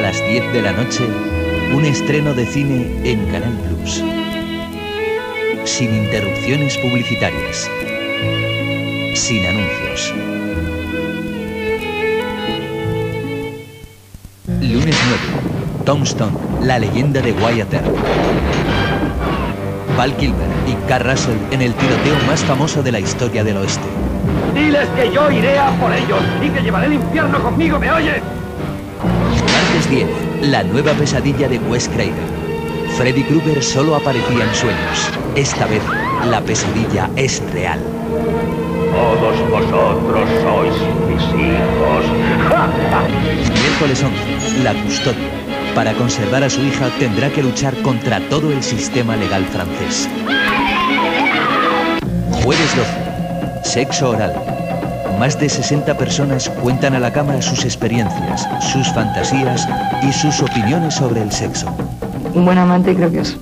A las 10 de la noche, un estreno de cine en Canal+. Sin interrupciones publicitarias. Sin anuncios. Lunes 9. Tombstone, la leyenda de Wyatt Earp. Val Kilmer y Kurt Russell en el tiroteo más famoso de la historia del oeste. ¡Diles que yo iré a por ellos y que llevaré el infierno conmigo, ¿me oyes? Martes 10, la nueva pesadilla de Wes Craven. Freddy Krueger solo aparecía en sueños. Esta vez, la pesadilla es real. Todos vosotros sois mis hijos. Miércoles 11, la custodia. Para conservar a su hija tendrá que luchar contra todo el sistema legal francés. Jueves 12. Sexo oral. Más de 60 personas cuentan a la cámara sus experiencias, sus fantasías y sus opiniones sobre el sexo. Un buen amante creo que es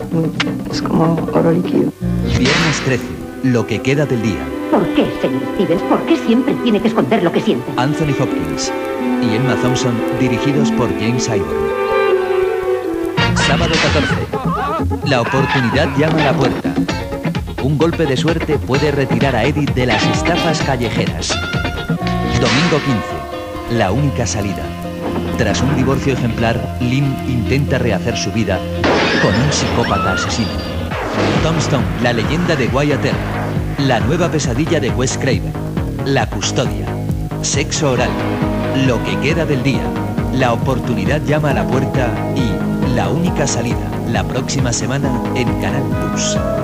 como oro líquido. Viernes 13. Lo que queda del día. ¿Por qué, señor Stevens? ¿Por qué siempre tiene que esconder lo que siente? Anthony Hopkins y Emma Thompson, dirigidos por James Ivory. Sábado 14. La oportunidad llama a la puerta. Un golpe de suerte puede retirar a Edith de las estafas callejeras. Domingo 15. La única salida. Tras un divorcio ejemplar, Lynn intenta rehacer su vida con un psicópata asesino. Tombstone, la leyenda de Wyatt Earp. La nueva pesadilla de Wes Craven. La custodia. Sexo oral. Lo que queda del día. La oportunidad llama a la puerta y La única salida, la próxima semana en Canal+.